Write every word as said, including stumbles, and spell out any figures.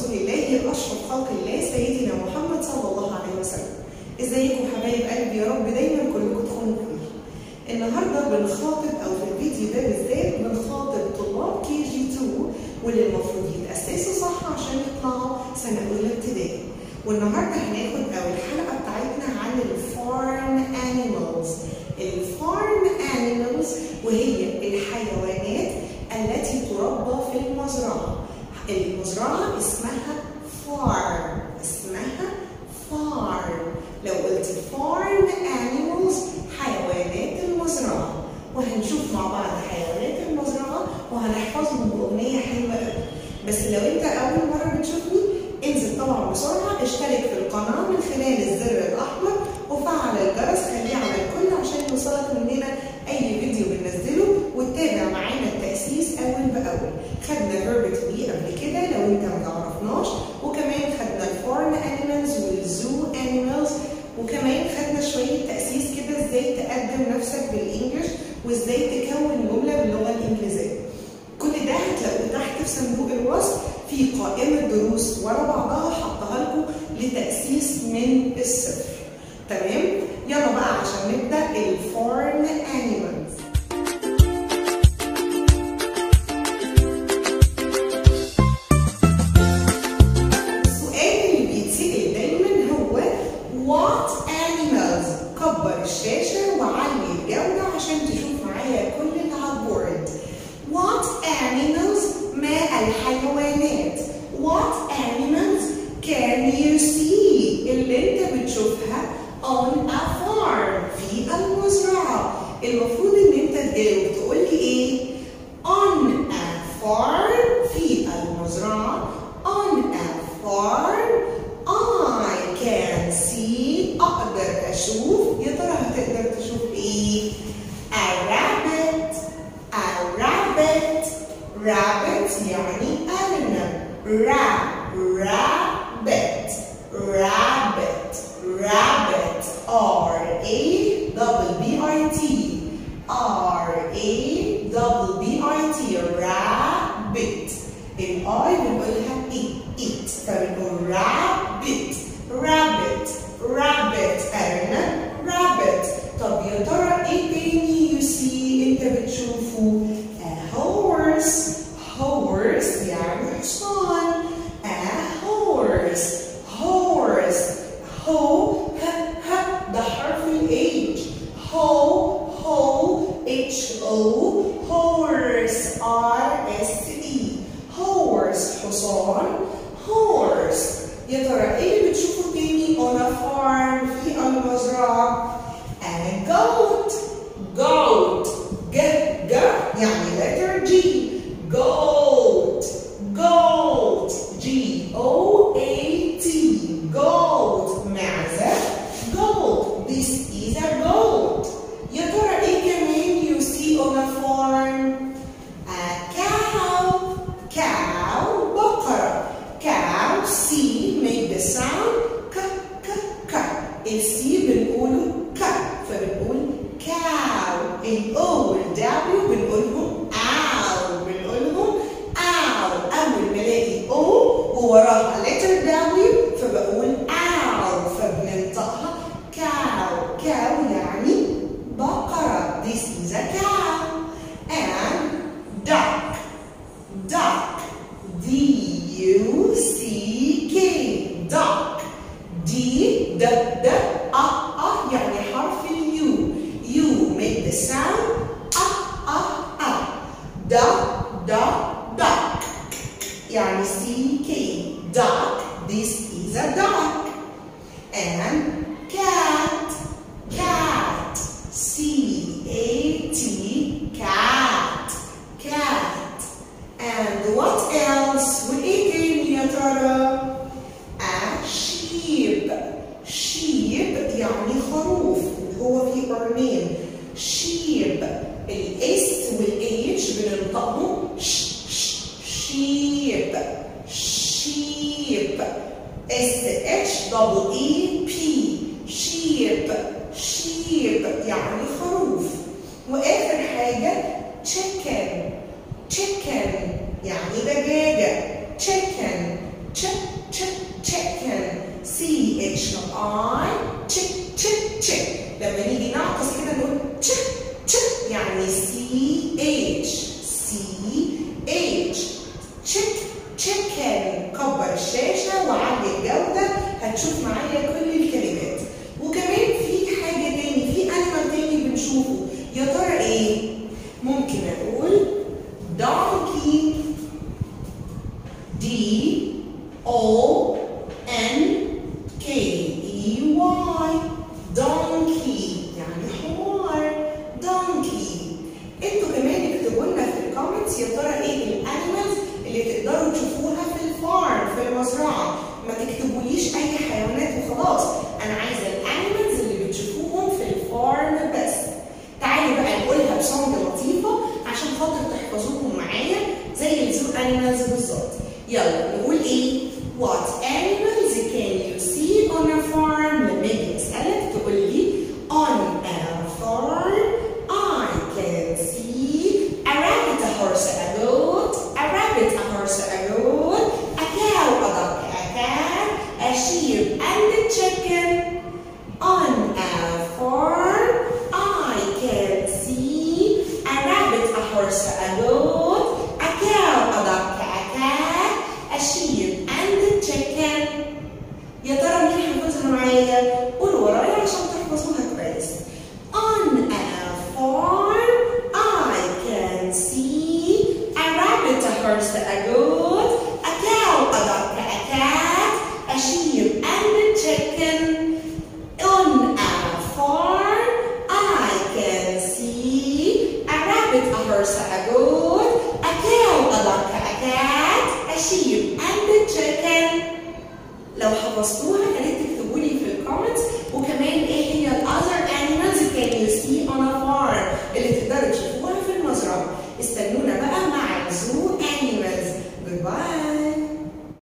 رسول الله هي أشرف خلق الله سيدنا محمد صلى الله عليه وسلم. ازيكم حبايب قلبي؟ يا رب دايما كلكم تكونوا بخير. النهارده بنخاطب او في الفيديو ده بالذات بنخاطب طلاب كي جي اتنين واللي المفروض يتأسسوا صح عشان يطلعوا سنة أولى ابتدائي. والنهارده هناخد او الحلقه بتاعتنا عن الفارم انيمالز. الفارم انيمالز وهي الحيوانات التي تربى في المزرعه. المزرعه اسمها فارم، اسمها فارم. لو قلت فارم انيمالز حيوانات المزرعه، وهنشوف مع بعض حيوانات المزرعه وهنحفظهم باغنيه حلوه قوي. بس لو انت اول مره بتشوفني انزل طبعا بسرعه، اشترك في القناه من خلال الزر الاحمر وفعل الجرس، خليه على الكل عشان يوصلك مننا اي فيديو بننزله، وتتابع معانا التاسيس اول باول. خدنا الفيرب تو بي قبل كده لو انت ما تعرفناش، وكمان خدنا الفارم انيمالز والزو انيمالز، وكمان خدنا شويه تاسيس كده ازاي تقدم نفسك بالانجلش وازاي تكون جمله باللغه الانجليزيه. كل ده هتلاقوه تحت في صندوق الوصف في قائمه دروس ورا بعضها، حطها لكم لتاسيس من الصفر. تمام؟ يلا بقى عشان نبدا الفارم انيمالز. السؤال اللي بيتسال دايما هو وات انيمالز؟ كبر الشاشه وعلي الجوده عشان تشوف معايا كل اللي على البورد. وات انيمالز؟ ما الحيوانات. وات انيمالز كان يو سي؟ اللي انت بتشوفها on a farm، في المزرعة. المفروض ان انت تجاوب تقول لي ايه؟ on a farm، في المزرعة. on a farm I can see، اقدر اشوف. يا ترى هتقدر تشوف ايه؟ a rabbit، a rabbit rabbit يعني ارنب. rab rabbit rabbit rabbit R A B B I T R A B B I T rabbit. الآي بنقولها إت إت، فبنقول rabbit rabbit rabbit أرنب rabbit. طب يا ترى إيه تاني you see أنت بتشوفه؟ a horse horse يعني حصان. a horse horse ho h h ده حرف ال H. ho ho H O horse R S E horse حصان horse. يا ترى ايه اللي بتشوفه تاني on a farm، في المزرعة؟ a goat goat ج ج يعني letter G goat goat G O A T goat. Gold. This is a gold. يا ترى ايه كمان you see on a farm؟ a cow. cow بقرة. cow C make the sound ك ك ك. ال C بنقوله ك فبنقول cow. ال O وال W بنقولهم ow، بنقولهم ow. أول ما ألاقي O ووراها letter W فبقول ow، فبننطقها cow يعني بقرة. This is a cow. and duck duck D U C K duck D D D أ أ يعني حرف ال U. you make the sound أ أ أ duck duck duck يعني C K duck. This is a duck. and cat cat C A T cat cat. and what else وايه تاني يا ترى؟ a sheep sheep يعني خروف، هو في قرنين. sheep ال S وال H بننطقهم ش ش sheep sheep S H double E P sheep sheep يعني خروف. واخر حاجه chicken chicken يعني دجاجه. chicken chicken C H I chick chick chick. لما نيجي نعكس كده نقول chick chick يعني C H C H chick chicken. كبر الشاشة وعلي الجودة هتشوف معايا كل الكلمات. وكمان في حاجة تاني، في animal تاني بنشوفه، يا ترى ايه؟ ممكن اقول donkey D O N K E Y donkey يعني حمار. donkey انتوا كمان اكتبوا لنا في الكومنتس يا ترى ايه الانيمالز اللي تقدروا تشوفوها في الفارم في المزرعه. ما تكتبوليش اي حيوانات وخلاص، انا عايزه الانيمالز اللي بتشوفوهم في الفارم بس. تعالوا بقى نقولها بصمت لطيفه عشان خاطر تحفظوهم معايا زي الزو انيمالز بالظبط. يلا نقول ايه؟ what animals can you see on a farm؟ لما اجي اسالك تقول لي on a farm I can see a rabbit, a horse, a goat, a rabbit, a horse, a goat, a cow, a duck, a cat, a sheep and a chicken. on a farm I can see a rabbit, a horse, a goat, a cow, a duck, a cat, a sheep. يا ترى مين حفظها معايا؟ قولوا ورايا عشان تحفظوها كويس. On a farm I can see a rabbit, a horse, a goat, a cow, a duck, a cat, a sheep and a chicken. On a farm I can see a rabbit, a horse, a goat, a cow, a duck, a cat, a sheep and a chicken. لو حفظتوها يا ريت تكتبوا لي في الكومنتس.